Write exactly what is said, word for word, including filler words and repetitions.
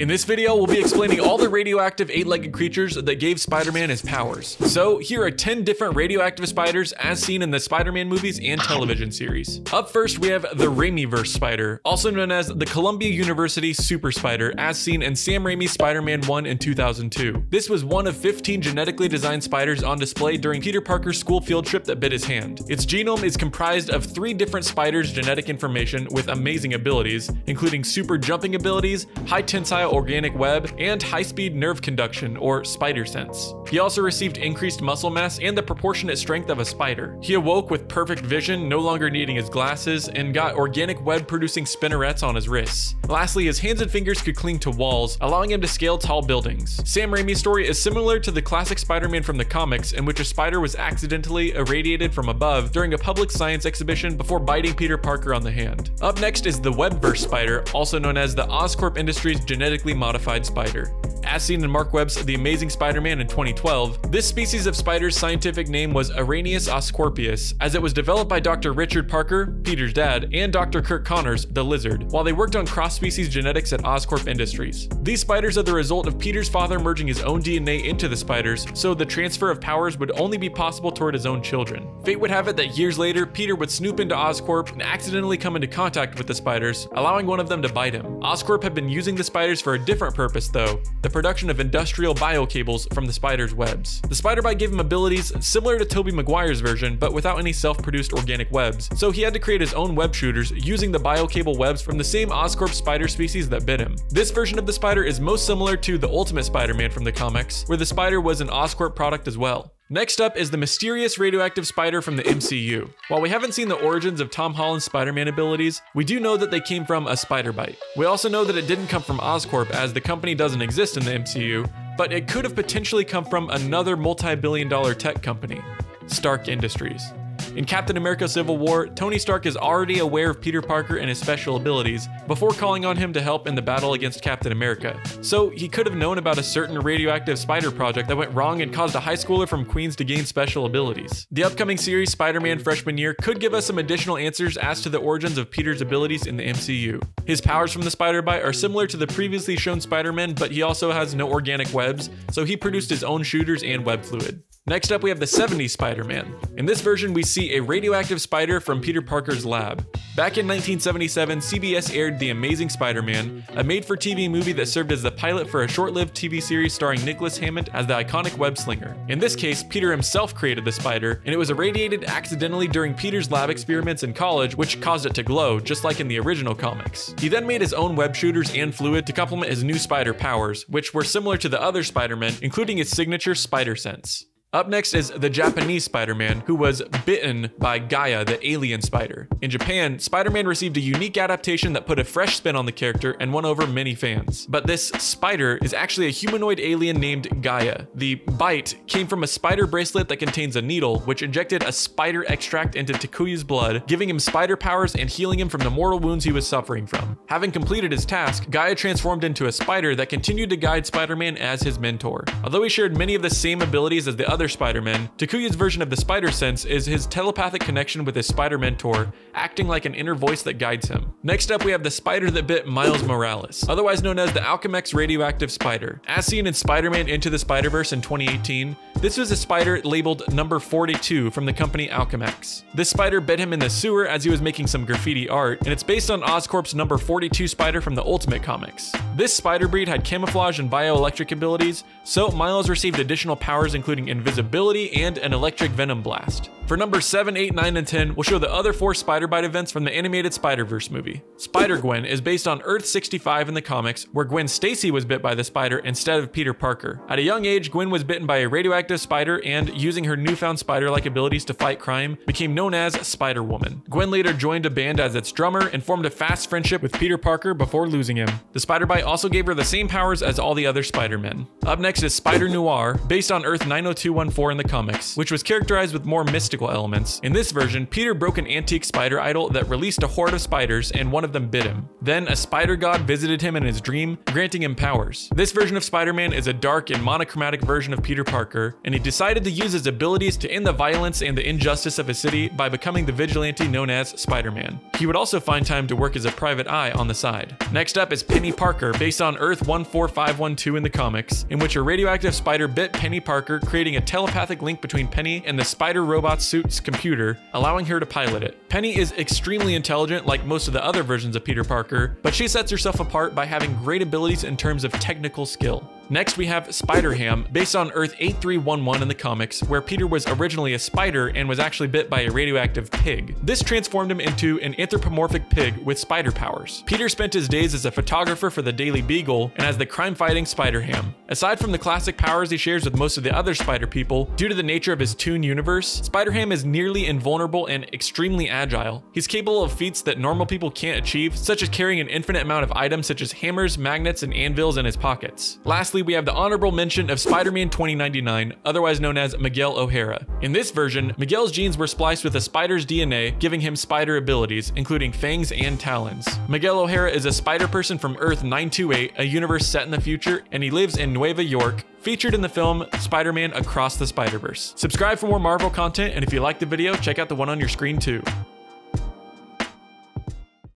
In this video, we'll be explaining all the radioactive eight-legged creatures that gave Spider-Man his powers. So here are ten different radioactive spiders as seen in the Spider-Man movies and television series. Up first, we have the Raimiverse spider, also known as the Columbia University Super Spider, as seen in Sam Raimi's Spider-Man one in two thousand two. This was one of fifteen genetically designed spiders on display during Peter Parker's school field trip that bit his hand. Its genome is comprised of three different spiders' genetic information with amazing abilities, including super jumping abilities, high tensile organic web, and high-speed nerve conduction, or spider sense. He also received increased muscle mass and the proportionate strength of a spider. He awoke with perfect vision, no longer needing his glasses, and got organic web producing spinnerets on his wrists. Lastly, his hands and fingers could cling to walls, allowing him to scale tall buildings. Sam Raimi's story is similar to the classic Spider-Man from the comics, in which a spider was accidentally irradiated from above during a public science exhibition before biting Peter Parker on the hand. Up next is the Webverse spider, also known as the Oscorp Industries genetic modified spider. As seen in Mark Webb's The Amazing Spider-Man in twenty twelve, this species of spider's scientific name was Araneus Oscorpius, as it was developed by Doctor Richard Parker, Peter's dad, and Doctor Curt Connors, the lizard, while they worked on cross-species genetics at Oscorp Industries. These spiders are the result of Peter's father merging his own D N A into the spiders, so the transfer of powers would only be possible toward his own children. Fate would have it that years later, Peter would snoop into Oscorp and accidentally come into contact with the spiders, allowing one of them to bite him. Oscorp had been using the spiders for a different purpose, though: the production of industrial biocables from the spider's webs. The spider-bite gave him abilities similar to Tobey Maguire's version, but without any self-produced organic webs, so he had to create his own web shooters using the biocable webs from the same Oscorp spider species that bit him. This version of the spider is most similar to the Ultimate Spider-Man from the comics, where the spider was an Oscorp product as well. Next up is the mysterious radioactive spider from the M C U. While we haven't seen the origins of Tom Holland's Spider-Man abilities, we do know that they came from a spider bite. We also know that it didn't come from Oscorp, as the company doesn't exist in the M C U, but it could have potentially come from another multi-billion dollar tech company, Stark Industries. In Captain America: Civil War, Tony Stark is already aware of Peter Parker and his special abilities before calling on him to help in the battle against Captain America, so he could have known about a certain radioactive spider project that went wrong and caused a high schooler from Queens to gain special abilities. The upcoming series Spider-Man Freshman Year could give us some additional answers as to the origins of Peter's abilities in the M C U. His powers from the spider-bite are similar to the previously shown Spider-Man, but he also has no organic webs, so he produced his own shooters and web fluid. Next up, we have the seventies Spider-Man. In this version, we see a radioactive spider from Peter Parker's lab. Back in nineteen seventy-seven, C B S aired The Amazing Spider-Man, a made-for-T V movie that served as the pilot for a short-lived T V series starring Nicholas Hammond as the iconic web-slinger. In this case, Peter himself created the spider, and it was irradiated accidentally during Peter's lab experiments in college, which caused it to glow, just like in the original comics. He then made his own web shooters and fluid to complement his new spider powers, which were similar to the other Spider-Men, including his signature spider sense. Up next is the Japanese Spider-Man, who was bitten by Gaia, the alien spider. In Japan, Spider-Man received a unique adaptation that put a fresh spin on the character and won over many fans. But this spider is actually a humanoid alien named Gaia. The bite came from a spider bracelet that contains a needle, which injected a spider extract into Takuya's blood, giving him spider powers and healing him from the mortal wounds he was suffering from. Having completed his task, Gaia transformed into a spider that continued to guide Spider-Man as his mentor. Although he shared many of the same abilities as the other Spider-Man, Takuya's version of the spider sense is his telepathic connection with his spider mentor, acting like an inner voice that guides him. Next up, we have the spider that bit Miles Morales, otherwise known as the Alchemax radioactive spider. As seen in Spider-Man Into the Spider-Verse in twenty eighteen, this was a spider labeled number forty-two from the company Alchemax. This spider bit him in the sewer as he was making some graffiti art, and it's based on Oscorp's number forty-two spider from the Ultimate comics. This spider breed had camouflage and bioelectric abilities, so Miles received additional powers including invisibility, visibility, and an electric venom blast. For numbers seven, eight, nine, and ten, we'll show the other four spider-bite events from the animated Spider-Verse movie. Spider-Gwen is based on Earth sixty-five in the comics, where Gwen Stacy was bit by the spider instead of Peter Parker. At a young age, Gwen was bitten by a radioactive spider and, using her newfound spider-like abilities to fight crime, became known as Spider-Woman. Gwen later joined a band as its drummer and formed a fast friendship with Peter Parker before losing him. The spider-bite also gave her the same powers as all the other Spider-Men. Up next is Spider-Noir, based on Earth nine oh two one four in the comics, which was characterized with more mystic mystical elements. In this version, Peter broke an antique spider idol that released a horde of spiders, and one of them bit him. Then a spider god visited him in his dream, granting him powers. This version of Spider-Man is a dark and monochromatic version of Peter Parker, and he decided to use his abilities to end the violence and the injustice of his city by becoming the vigilante known as Spider-Man. He would also find time to work as a private eye on the side. Next up is Peni Parker, based on Earth one four five one two in the comics, in which a radioactive spider bit Peni Parker, creating a telepathic link between Peni and the spider robot suit's computer, allowing her to pilot it. Peni is extremely intelligent like most of the other versions of Peter Parker, but she sets herself apart by having great abilities in terms of technical skill. Next we have Spider-Ham, based on Earth eight three one one in the comics, where Peter was originally a spider and was actually bit by a radioactive pig. This transformed him into an anthropomorphic pig with spider powers. Peter spent his days as a photographer for the Daily Beagle and as the crime-fighting Spider-Ham. Aside from the classic powers he shares with most of the other spider people, due to the nature of his toon universe, Spider-Ham is nearly invulnerable and extremely agile. He's capable of feats that normal people can't achieve, such as carrying an infinite amount of items such as hammers, magnets, and anvils in his pockets. Lastly, we have the honorable mention of Spider-Man twenty ninety-nine, otherwise known as Miguel O'Hara. In this version, Miguel's genes were spliced with a spider's D N A, giving him spider abilities, including fangs and talons. Miguel O'Hara is a spider person from Earth nine two eight, a universe set in the future, and he lives in Nueva York, featured in the film Spider-Man Across the Spider-Verse. Subscribe for more Marvel content, and if you liked the video, check out the one on your screen too.